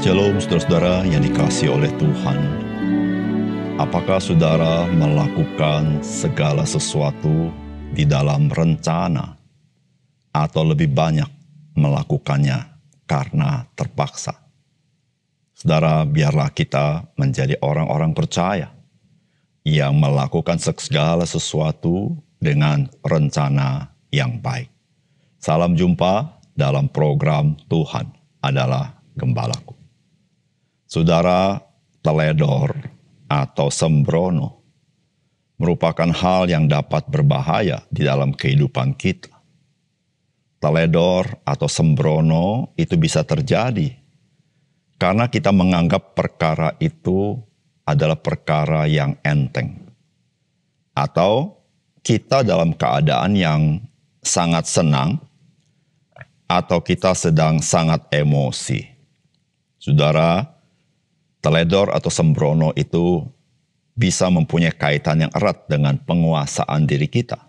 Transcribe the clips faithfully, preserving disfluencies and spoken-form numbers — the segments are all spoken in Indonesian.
Shalom saudara-saudara yang dikasihi oleh Tuhan. Apakah saudara melakukan segala sesuatu di dalam rencana, atau lebih banyak melakukannya karena terpaksa? Saudara, biarlah kita menjadi orang-orang percaya yang melakukan segala sesuatu dengan rencana yang baik. Salam jumpa dalam program Tuhan Adalah Gembalaku. Saudara, teledor atau sembrono merupakan hal yang dapat berbahaya di dalam kehidupan kita. Teledor atau sembrono itu bisa terjadi karena kita menganggap perkara itu adalah perkara yang enteng. Atau kita dalam keadaan yang sangat senang atau kita sedang sangat emosi. Saudara, teledor atau sembrono itu bisa mempunyai kaitan yang erat dengan penguasaan diri kita.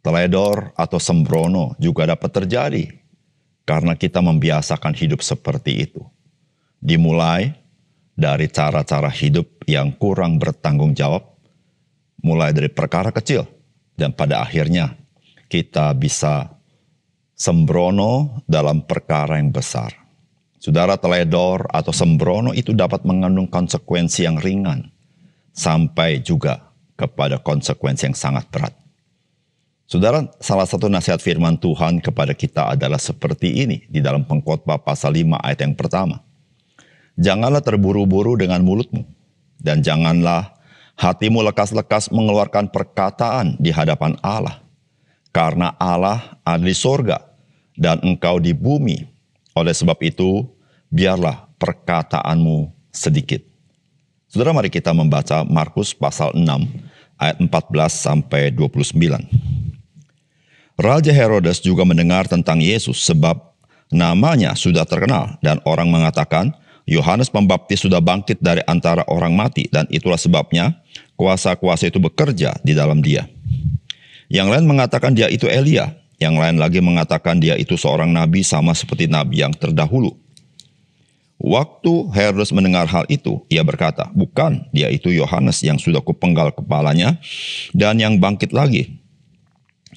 Teledor atau sembrono juga dapat terjadi karena kita membiasakan hidup seperti itu. Dimulai dari cara-cara hidup yang kurang bertanggung jawab, mulai dari perkara kecil, dan pada akhirnya kita bisa sembrono dalam perkara yang besar. Saudara, teledor atau sembrono itu dapat mengandung konsekuensi yang ringan sampai juga kepada konsekuensi yang sangat berat. Saudara, salah satu nasihat firman Tuhan kepada kita adalah seperti ini di dalam Pengkhotbah pasal lima ayat yang pertama. Janganlah terburu-buru dengan mulutmu dan janganlah hatimu lekas-lekas mengeluarkan perkataan di hadapan Allah. Karena Allah ada di sorga dan engkau di bumi. Oleh sebab itu, biarlah perkataanmu sedikit. Saudara, mari kita membaca Markus pasal enam ayat empat belas sampai dua puluh sembilan. Raja Herodes juga mendengar tentang Yesus sebab namanya sudah terkenal dan orang mengatakan, Yohanes Pembaptis sudah bangkit dari antara orang mati dan itulah sebabnya kuasa-kuasa itu bekerja di dalam dia. Yang lain mengatakan dia itu Elia. Yang lain lagi mengatakan dia itu seorang nabi sama seperti nabi yang terdahulu. Waktu Herodes mendengar hal itu, ia berkata, bukan, dia itu Yohanes yang sudah kupenggal kepalanya dan yang bangkit lagi.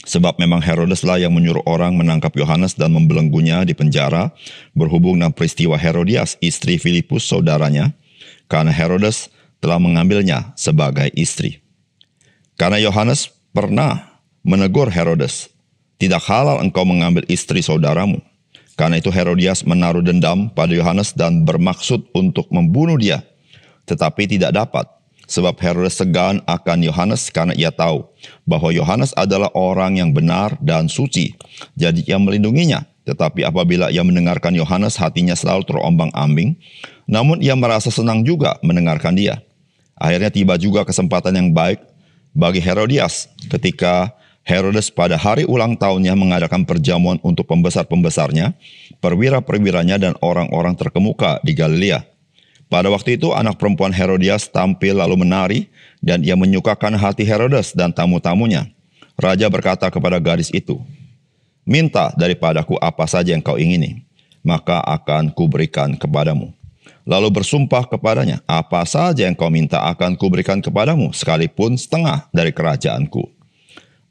Sebab memang Herodeslah yang menyuruh orang menangkap Yohanes dan membelenggunya di penjara berhubung dengan peristiwa Herodias, istri Filipus saudaranya, karena Herodes telah mengambilnya sebagai istri. Karena Yohanes pernah menegur Herodes, tidak halal engkau mengambil istri saudaramu. Karena itu Herodias menaruh dendam pada Yohanes dan bermaksud untuk membunuh dia. Tetapi tidak dapat. Sebab Herodes segan akan Yohanes karena ia tahu bahwa Yohanes adalah orang yang benar dan suci. Jadi ia melindunginya. Tetapi apabila ia mendengarkan Yohanes, hatinya selalu terombang-ambing. Namun ia merasa senang juga mendengarkan dia. Akhirnya tiba juga kesempatan yang baik bagi Herodias ketika Herodes pada hari ulang tahunnya mengadakan perjamuan untuk pembesar-pembesarnya, perwira-perwiranya dan orang-orang terkemuka di Galilea. Pada waktu itu anak perempuan Herodias tampil lalu menari dan ia menyukakan hati Herodes dan tamu-tamunya. Raja berkata kepada gadis itu, minta daripadaku apa saja yang kau ingini, maka akan kuberikan kepadamu. Lalu bersumpah kepadanya, apa saja yang kau minta akan kuberikan kepadamu, sekalipun setengah dari kerajaanku.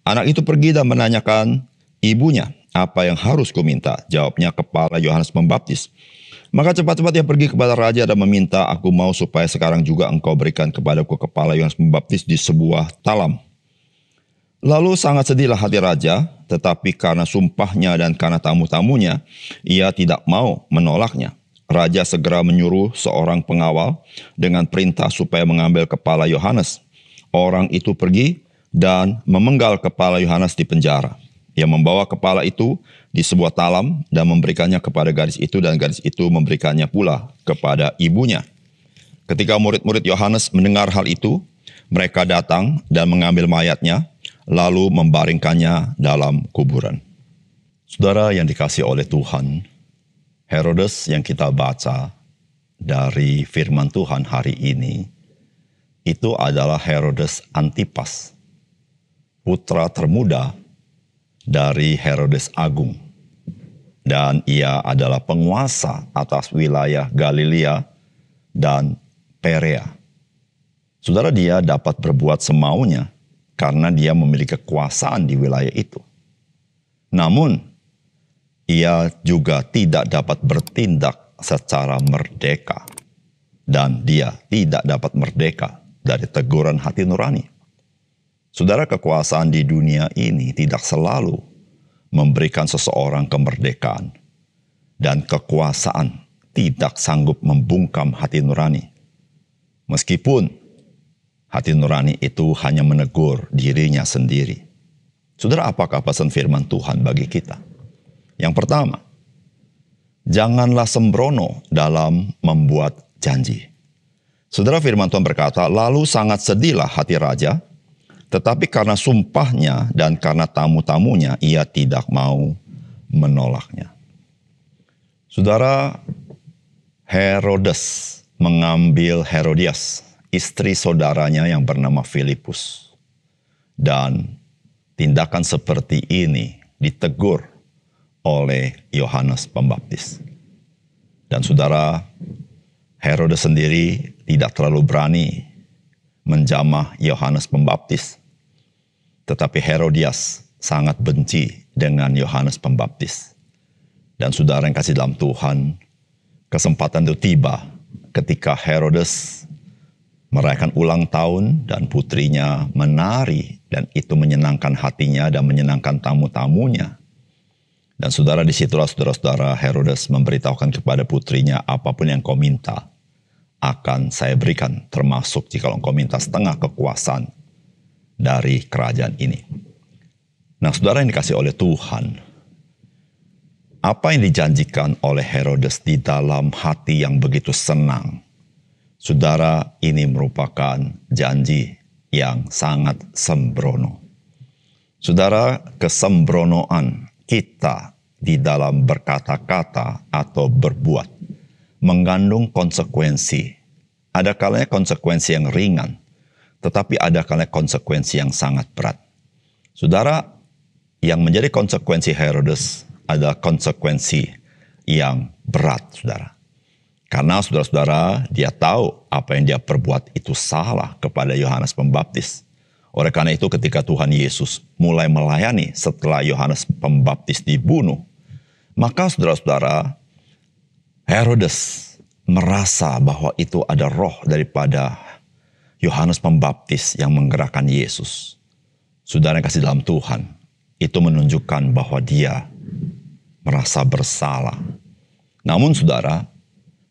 Anak itu pergi dan menanyakan ibunya, apa yang harus kuminta? Jawabnya, kepala Yohanes Pembaptis. Maka cepat-cepat ia pergi kepada raja dan meminta, aku mau supaya sekarang juga engkau berikan kepadaku kepala Yohanes Pembaptis di sebuah talam. Lalu sangat sedihlah hati raja, tetapi karena sumpahnya dan karena tamu-tamunya, ia tidak mau menolaknya. Raja segera menyuruh seorang pengawal dengan perintah supaya mengambil kepala Yohanes. Orang itu pergi dan memenggal kepala Yohanes di penjara. Ia membawa kepala itu di sebuah talam dan memberikannya kepada gadis itu, dan gadis itu memberikannya pula kepada ibunya. Ketika murid-murid Yohanes mendengar hal itu, mereka datang dan mengambil mayatnya, lalu membaringkannya dalam kuburan. Saudara yang dikasihi oleh Tuhan, Herodes yang kita baca dari firman Tuhan hari ini, itu adalah Herodes Antipas, putra termuda dari Herodes Agung. dan ia adalah penguasa atas wilayah Galilea dan Perea. Saudara, dia dapat berbuat semaunya karena dia memiliki kekuasaan di wilayah itu. Namun, ia juga tidak dapat bertindak secara merdeka, dan dia tidak dapat merdeka dari teguran hati nurani. Saudara, kekuasaan di dunia ini tidak selalu memberikan seseorang kemerdekaan, dan kekuasaan tidak sanggup membungkam hati nurani. Meskipun hati nurani itu hanya menegur dirinya sendiri. Saudara, apakah pesan firman Tuhan bagi kita? Yang pertama, janganlah sembrono dalam membuat janji. Saudara, firman Tuhan berkata, lalu sangat sedihlah hati raja, tetapi karena sumpahnya dan karena tamu-tamunya, ia tidak mau menolaknya. Saudara, Herodes mengambil Herodias, istri saudaranya yang bernama Filipus. Dan tindakan seperti ini ditegur oleh Yohanes Pembaptis. Dan saudara, Herodes sendiri tidak terlalu berani menjamah Yohanes Pembaptis. Tetapi Herodias sangat benci dengan Yohanes Pembaptis. Dan saudara yang kasih dalam Tuhan, kesempatan itu tiba ketika Herodes merayakan ulang tahun dan putrinya menari, dan itu menyenangkan hatinya dan menyenangkan tamu-tamunya. Dan saudara, disitulah saudara-saudara Herodes memberitahukan kepada putrinya, apapun yang kau minta akan saya berikan, termasuk jika engkau minta setengah kekuasaan dari kerajaan ini. Nah, saudara yang dikasih oleh Tuhan, apa yang dijanjikan oleh Herodes di dalam hati yang begitu senang, saudara, ini merupakan janji yang sangat sembrono. Saudara, kesembronoan kita di dalam berkata-kata atau berbuat mengandung konsekuensi. Ada kalanya konsekuensi yang ringan, tetapi ada kalanya konsekuensi yang sangat berat. Saudara, yang menjadi konsekuensi Herodes adalah konsekuensi yang berat, saudara. Karena saudara-saudara, dia tahu apa yang dia perbuat itu salah kepada Yohanes Pembaptis. Oleh karena itu, ketika Tuhan Yesus mulai melayani setelah Yohanes Pembaptis dibunuh, maka saudara-saudara, Herodes merasa bahwa itu ada roh daripada Yohanes Pembaptis yang menggerakkan Yesus. Saudara yang kasih dalam Tuhan, itu menunjukkan bahwa dia merasa bersalah. Namun saudara,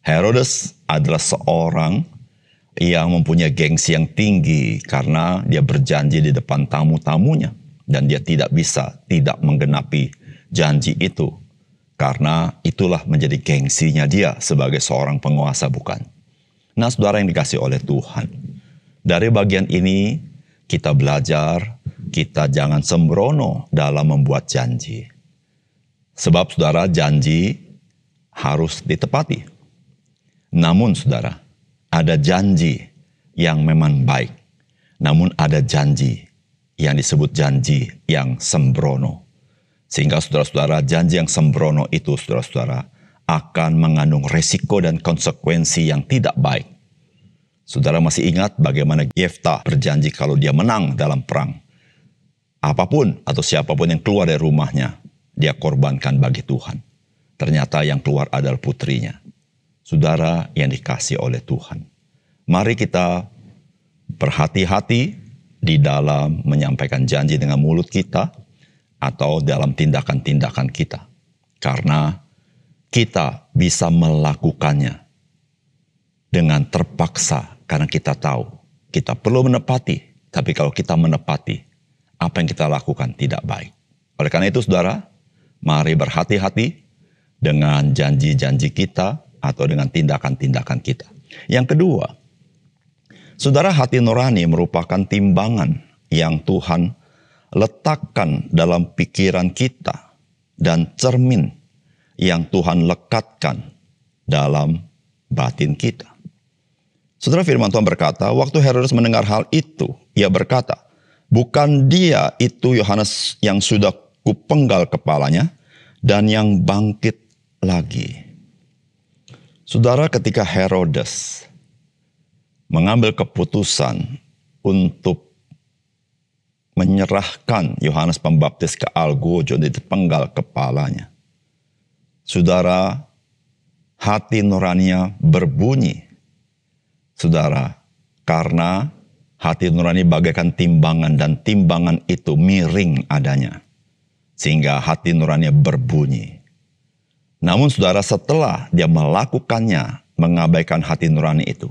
Herodes adalah seorang yang mempunyai gengsi yang tinggi karena dia berjanji di depan tamu-tamunya. Dan dia tidak bisa tidak menggenapi janji itu. Karena itulah menjadi gengsinya dia sebagai seorang penguasa, bukan? Nah, saudara yang dikasih oleh Tuhan, dari bagian ini kita belajar, kita jangan sembrono dalam membuat janji. Sebab saudara, janji harus ditepati. Namun saudara, ada janji yang memang baik. Namun ada janji yang disebut janji yang sembrono. Sehingga saudara-saudara, janji yang sembrono itu saudara-saudara akan mengandung resiko dan konsekuensi yang tidak baik. Saudara masih ingat bagaimana Yefta berjanji kalau dia menang dalam perang, apapun atau siapapun yang keluar dari rumahnya, dia korbankan bagi Tuhan. Ternyata yang keluar adalah putrinya. Saudara yang dikasih oleh Tuhan, mari kita berhati-hati di dalam menyampaikan janji dengan mulut kita, atau dalam tindakan-tindakan kita. Karena kita bisa melakukannya dengan terpaksa. Karena kita tahu kita perlu menepati. Tapi kalau kita menepati, apa yang kita lakukan tidak baik. Oleh karena itu saudara, mari berhati-hati dengan janji-janji kita atau dengan tindakan-tindakan kita. Yang kedua, saudara, hati nurani merupakan timbangan yang Tuhan letakkan dalam pikiran kita dan cermin yang Tuhan lekatkan dalam batin kita. Saudara, firman Tuhan berkata, waktu Herodes mendengar hal itu, ia berkata, bukan dia itu Yohanes yang sudah kupenggal kepalanya? dan yang bangkit lagi. Saudara, ketika Herodes mengambil keputusan untuk menyerahkan Yohanes Pembaptis ke algojo, jadi penggal kepalanya, saudara, hati nuraninya berbunyi. Saudara, karena hati nurani bagaikan timbangan dan timbangan itu miring adanya, sehingga hati nuraninya berbunyi. Namun saudara, setelah dia melakukannya, mengabaikan hati nurani itu,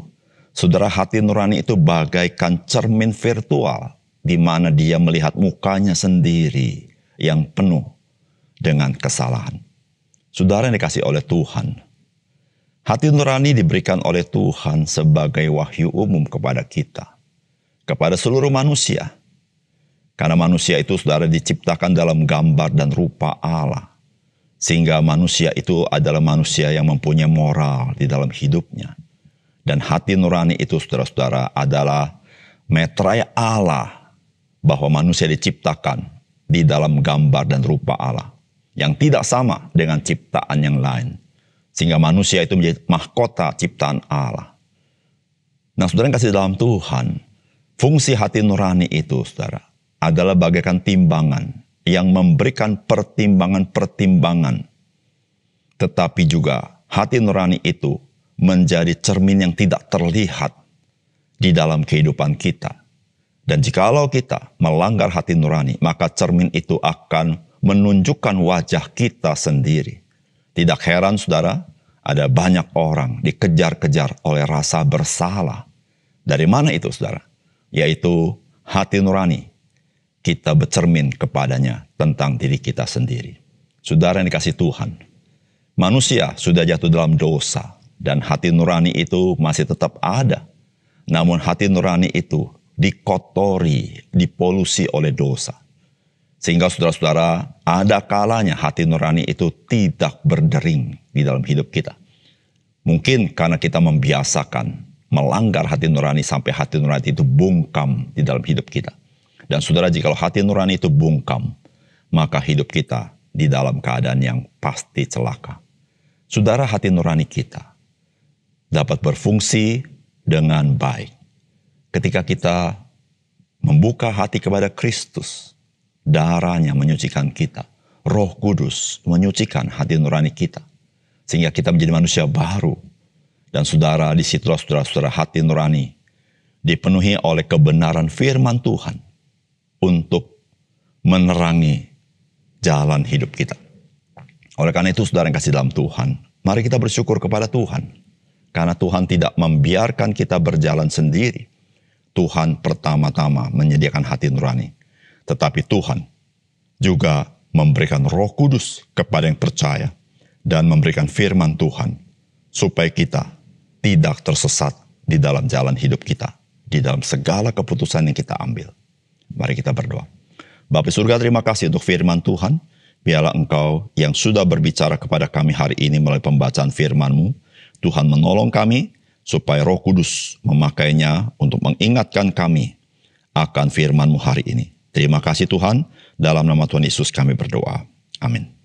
saudara, hati nurani itu bagaikan cermin virtual di mana dia melihat mukanya sendiri yang penuh dengan kesalahan. Saudara yang dikasih oleh Tuhan, hati nurani diberikan oleh Tuhan sebagai wahyu umum kepada kita, kepada seluruh manusia. Karena manusia itu saudara diciptakan dalam gambar dan rupa Allah, sehingga manusia itu adalah manusia yang mempunyai moral di dalam hidupnya. Dan hati nurani itu, saudara-saudara, adalah meterai Allah, bahwa manusia diciptakan di dalam gambar dan rupa Allah yang tidak sama dengan ciptaan yang lain, sehingga manusia itu menjadi mahkota ciptaan Allah. Nah, saudara yang kasih dalam Tuhan, fungsi hati nurani itu, saudara, adalah bagaikan timbangan yang memberikan pertimbangan-pertimbangan. Tetapi juga hati nurani itu menjadi cermin yang tidak terlihat di dalam kehidupan kita. Dan jikalau kita melanggar hati nurani, maka cermin itu akan menunjukkan wajah kita sendiri. Tidak heran, saudara, ada banyak orang dikejar-kejar oleh rasa bersalah. Dari mana itu, saudara? Yaitu hati nurani. Kita bercermin kepadanya tentang diri kita sendiri. Saudara yang dikasih Tuhan, manusia sudah jatuh dalam dosa dan hati nurani itu masih tetap ada. Namun hati nurani itu dikotori, dipolusi oleh dosa. Sehingga saudara-saudara, ada kalanya hati nurani itu tidak berdering di dalam hidup kita. Mungkin karena kita membiasakan melanggar hati nurani sampai hati nurani itu bungkam di dalam hidup kita. Dan saudara, jikalau hati nurani itu bungkam, maka hidup kita di dalam keadaan yang pasti celaka. Saudara, hati nurani kita dapat berfungsi dengan baik ketika kita membuka hati kepada Kristus. Darahnya menyucikan kita. Roh Kudus menyucikan hati nurani kita, sehingga kita menjadi manusia baru. Dan saudara, disitulah saudara-saudara hati nurani dipenuhi oleh kebenaran firman Tuhan untuk menerangi jalan hidup kita. Oleh karena itu, saudara yang kasih dalam Tuhan, mari kita bersyukur kepada Tuhan. Karena Tuhan tidak membiarkan kita berjalan sendiri. Tuhan pertama-tama menyediakan hati nurani. Tetapi Tuhan juga memberikan Roh Kudus kepada yang percaya, dan memberikan firman Tuhan, supaya kita tidak tersesat di dalam jalan hidup kita, di dalam segala keputusan yang kita ambil. Mari kita berdoa. Bapa surga, terima kasih untuk firman Tuhan. Biarlah Engkau yang sudah berbicara kepada kami hari ini melalui pembacaan firman-Mu. Tuhan, menolong kami supaya Roh Kudus memakainya untuk mengingatkan kami akan firman-Mu hari ini. Terima kasih Tuhan. Dalam nama Tuhan Yesus kami berdoa. Amin.